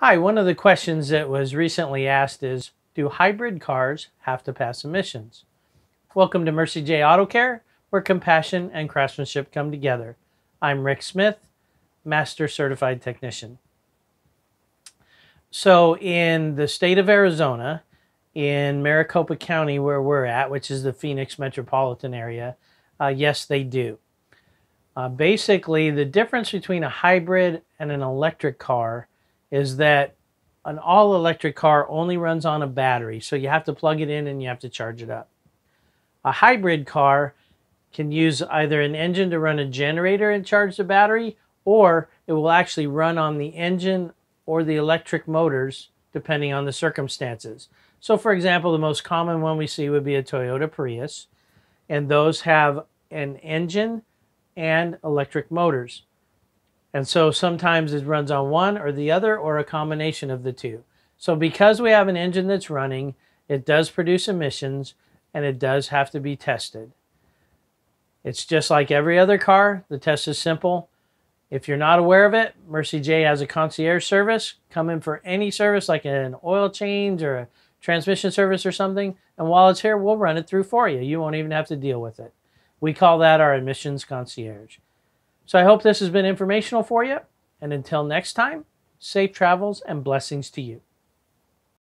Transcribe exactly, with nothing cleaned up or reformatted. Hi, one of the questions that was recently asked is, do hybrid cars have to pass emissions? Welcome to Mercie J Auto Care, where compassion and craftsmanship come together. I'm Rick Smith, Master Certified Technician. So in the state of Arizona, in Maricopa County where we're at, which is the Phoenix metropolitan area, uh, yes, they do. Uh, basically, the difference between a hybrid and an electric car is that an all-electric car only runs on a battery, so you have to plug it in and you have to charge it up. A hybrid car can use either an engine to run a generator and charge the battery, or it will actually run on the engine or the electric motors, depending on the circumstances. So, for example, the most common one we see would be a Toyota Prius, and those have an engine and electric motors. And so sometimes it runs on one or the other, or a combination of the two. So because we have an engine that's running, it does produce emissions and it does have to be tested. It's just like every other car. The test is simple. If you're not aware of it, Mercie J has a concierge service. Come in for any service like an oil change or a transmission service or something. And while it's here, we'll run it through for you. You won't even have to deal with it. We call that our emissions concierge. So I hope this has been informational for you. And until next time, safe travels and blessings to you.